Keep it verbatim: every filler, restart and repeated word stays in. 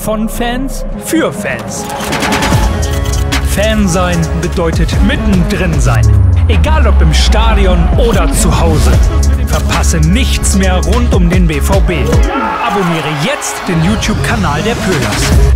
Von Fans für Fans. Fan sein bedeutet mittendrin sein. Egal ob im Stadion oder zu Hause. Verpasse nichts mehr rund um den B V B. Abonniere jetzt den YouTube-Kanal der Pöhlerz.